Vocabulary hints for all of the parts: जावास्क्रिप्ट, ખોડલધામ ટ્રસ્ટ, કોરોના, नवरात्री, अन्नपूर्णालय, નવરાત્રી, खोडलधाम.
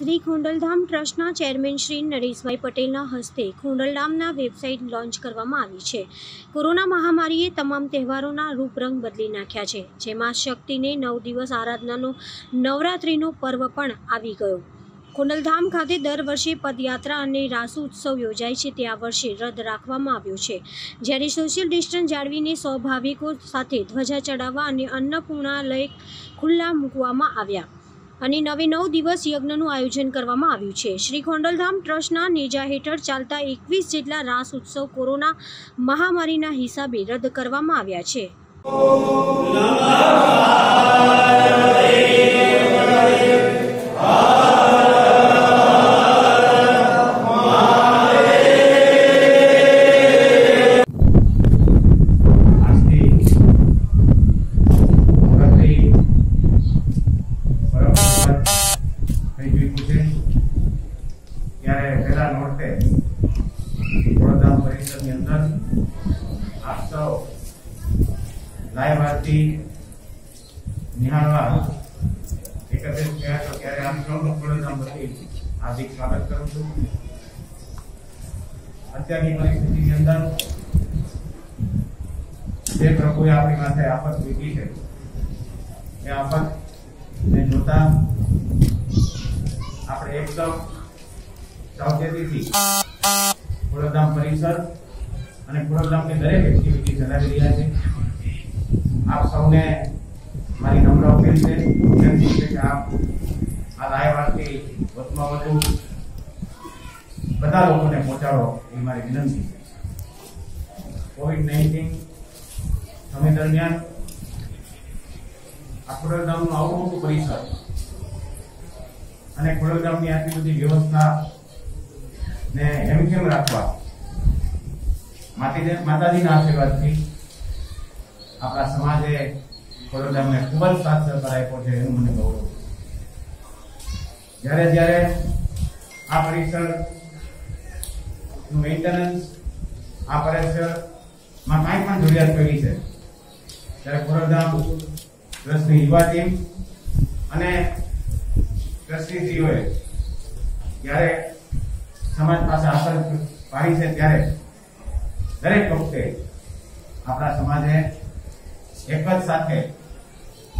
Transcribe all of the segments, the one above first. શ્રી ખોડલધામ ટ્રસ્ટના ચેરમેન શ્રી નરેશ ભાઈ પટેલના હસ્તે ખોડલધામના વેબસાઇટ લોન્ચ કરવામાં આવી છે। કોરોના મહામારીએ તમામ તહેવારોના રૂપરંગ બદલી નાખ્યા છે, જેમાં શક્તિને 9 દિવસ આરાધનાનો નવરાત્રીનો પર્વ પણ આવી ગયો। खोडलधाम खाते दर वर्षे पदयात्रा और रास उत्सव योजाय छे, ते आ वर्षे रद्द राखवामां आव्यो छे। ज्यारे सोशियल डिस्टन्स जाळवीने स्वाभाविको साथे ध्वजा चढ़ावा अने अन्नपूर्णालय खुला मूकवामां आव्या अने नवे नौ दिवस यज्ञनुं आयोजन करवामां आव्युं छे। श्री खोडलधाम ट्रस्टना नेजा हेठळ चालता 21 जेटला रास उत्सव कोरोना महामारीना हिसाबे रद्द करवामां आव्या छे। लाइव आरती निहाळवा एकत्रित થયા તો ત્યારે આપ સૌનો ખોડલધામ વતી હાર્દિક સ્વાગત કરું છું। અત્યારની પરિસ્થિતિની અંદર જે પ્રભુએ આપણી માથે આફત મૂકી છે, એ આફતને જોતા આપણે એકદમ સાવચેતીથી ખોડલધામ પરિસર અને ખોડલધામની દરેક એક્ટિવિટી ચલાવી રહ્યા છે। आप सबने मारी नम्र अपील से विनती है कि आप आ लाइव आरती वत्मा वधु बधा लोगों ने पहुंचाड़ो, ये मारी विनती है। कोविड-19 समय दरमियान आ खोडलधामनु आवडुं मोटुं परिसर अने खोडलधामनी आटली बधी व्यवस्था ने एमकेम राखवा माताजीना आशीर्वादथी अपना समाजे खोडलधाम ने खूब साथ सहकार आप मैंने गौरव जय जय आ परिसर मेंटेनेंस आ परिसर में कई पण जरूरियात पड़ी है, त्यारे खोडलधाम ट्रस्टनी युवा टीम अने ट्रस्टीजीओ जय समाज पास आशा पाड़ी है, त्यारे दरेक वखते अपना समाजे एक साथ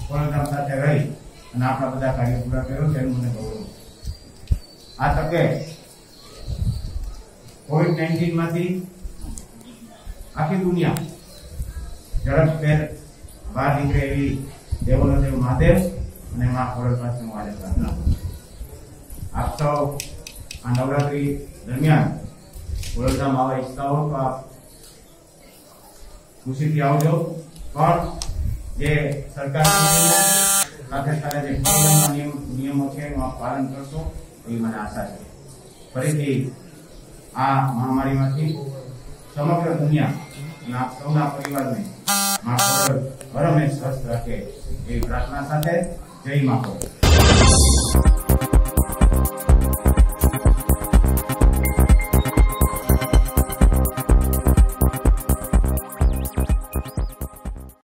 खोडलधाम साथ रही अपना बधा कार्य पूरा करो। आ तके कोविड-19 मांथी आखी दुनिया झड़पभेर बहार नीकळे एवी देवोनो देव महादेव अने मां खोडल पासे हूं आज प्रार्थना करूं छुं। आप सौ आ नवरात्रि दरमियान खोडलधाम आवा इच्छता हो तो आप खुशीथी आवजो। परिवार में स्वस्थ रखे प्रार्थना साथे जय मां।